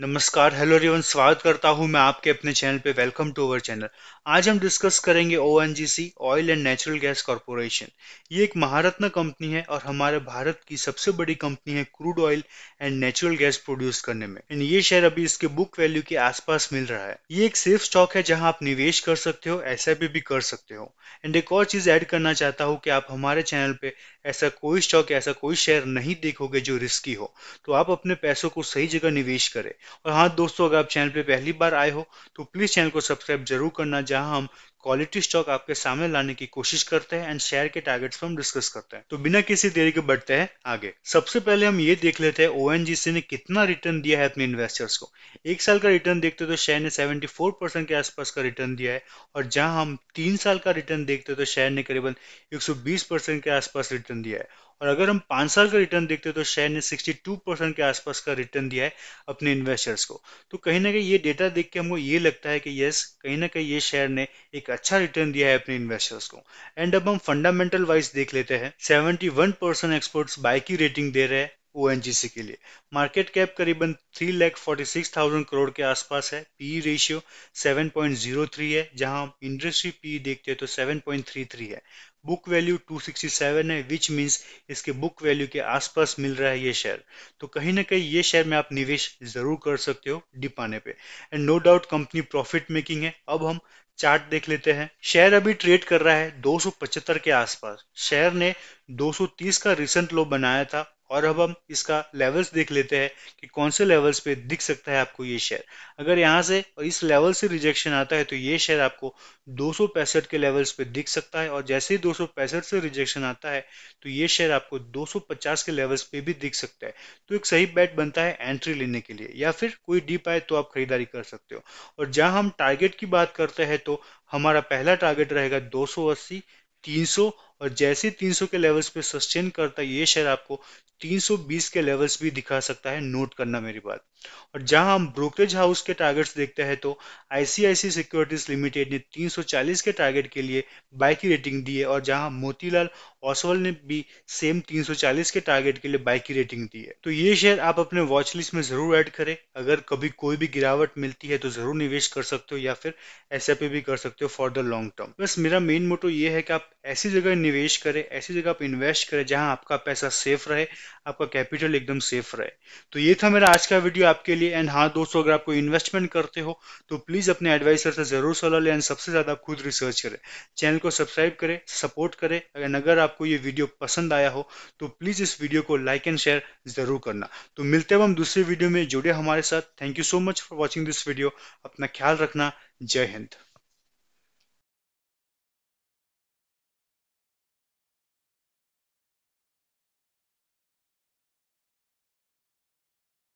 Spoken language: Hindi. नमस्कार, हेलो एवरीवन, स्वागत करता हूं मैं आपके अपने चैनल पे। Welcome to our channel. आज हम डिस्कस करेंगे ONGC oil and natural gas corporation. ये एक महारत्न कंपनी है और हमारे भारत की सबसे बड़ी कंपनी है crude oil and natural gas produce करने में। एंड ये शेयर अभी इसके बुक वैल्यू के आसपास मिल रहा है। ये एक सेफ स्टॉक है जहाँ आप निवेश कर सकते हो, SIP भी कर सकते हो। एंड एक और चीज ऐड करना चाहता हूँ कि आप हमारे चैनल पे ऐसा कोई स्टॉक, ऐसा कोई शेयर नहीं देखोगे जो रिस्की हो, तो आप अपने पैसों को सही जगह निवेश करें। और हाँ दोस्तों, अगर आप चैनल पे पहली बार आए हो तो प्लीज चैनल को सब्सक्राइब जरूर करना, जहां हम क्वालिटी स्टॉक आपके सामने लाने की कोशिश करते हैं एंड शेयर के टारगेट्स पर हम डिस्कस करते हैं। तो बिना किसी देरी के बढ़ते हैं आगे। सबसे पहले हम ये देख लेते हैं ONGC ने कितना रिटर्न दिया है अपने इन्वेस्टर्स को। एक साल का रिटर्न देखते तो शेयर ने 74% के आसपास का रिटर्न दिया है, और जहां हम 3 साल का रिटर्न देखते तो शेयर ने करीबन 120% के आसपास रिटर्न दिया है। और अगर हम 5 साल का रिटर्न देखते हैं तो शेयर ने 62% के आसपास का रिटर्न दिया है अपने इन्वेस्टर्स को। तो कहीं ना कहीं ये डेटा देख के हमको ये लगता है कि यस, कहीं ना कहीं ये शेयर ने एक अच्छा रिटर्न दिया है अपने इन्वेस्टर्स को। एंड अब हम फंडामेंटल वाइज देख लेते हैं। 71% एक्सपर्ट्स बाय की रेटिंग दे रहे हैं ONGC के लिए। मार्केट कैप करीबन 3,46,000 करोड़ के आसपास है। PE रेशियो 7.03 है, जहां हम इंडस्ट्री PE देखते हैं तो 7.33 है। बुक वैल्यू 267 है, विच मीन्स इसके बुक वैल्यू के आसपास मिल रहा है ये शेयर। तो कहीं ना कहीं ये शेयर में आप निवेश जरूर कर सकते हो डिप आने पे। And no doubt company profit making है। अब हम चार्ट देख लेते हैं। शेयर अभी ट्रेड कर रहा है 275 के आसपास। शेयर ने 230 का रिसेंट लो बनाया था, और अब हम इसका लेवल्स देख लेते हैं कि कौन से लेवल्स पे दिख सकता है आपको ये शेयर। अगर यहाँ से और इस लेवल से रिजेक्शन आता है तो ये शेयर आपको 265 के लेवल्स पे दिख सकता है, और जैसे ही 265 से रिजेक्शन आता है तो ये शेयर आपको 250 के लेवल्स पे भी दिख सकता है। तो एक सही बैट बनता है एंट्री लेने के लिए, या फिर कोई डीप आए तो आप खरीदारी कर सकते हो। और जहाँ हम टारगेट की बात करते हैं तो हमारा पहला टारगेट रहेगा 280, 300, और जैसे 300 के लेवल्स पे सस्टेन करता है ये शेयर आपको 320 के लेवल्स भी दिखा सकता है। नोट करना मेरी बात। और जहां हम ब्रोकरेज हाउस के टारगेट्स देखते हैं तो ICICI सिक्योरिटीज लिमिटेड ने 340 के टारगेट के लिए बाय की रेटिंग दी है, और जहां मोतीलाल ओसवाल ने भी सेम 340 के टारगेट के लिए बाय की रेटिंग दी है। तो ये शेयर आप अपने वॉच लिस्ट में जरूर ऐड करें। अगर कभी कोई भी गिरावट मिलती है तो जरूर निवेश कर सकते हो, या फिर SIP भी कर सकते हो फॉर द लॉन्ग टर्म। बस मेरा मेन मोटो ये है कि आप ऐसी जगह निवेश करें, ऐसी जगह आप इन्वेस्ट करें जहां आपका पैसा सेफ रहे, आपका कैपिटल एकदम सेफ रहे। तो ये था मेरा आज का वीडियो आपके लिए। एंड हाँ दोस्तों, अगर आप कोई इन्वेस्टमेंट करते हो तो प्लीज अपने एडवाइजर से जरूर सलाह लें, एंड सबसे ज्यादा आप खुद रिसर्च करें। चैनल को सब्सक्राइब करें, सपोर्ट करें। एंड अगर आपको ये वीडियो पसंद आया हो तो प्लीज इस वीडियो को लाइक एंड शेयर जरूर करना। तो मिलते हैं हम दूसरे वीडियो में, जुड़े हमारे साथ। Thank you so much for watching this video. अपना ख्याल रखना। जय हिंद।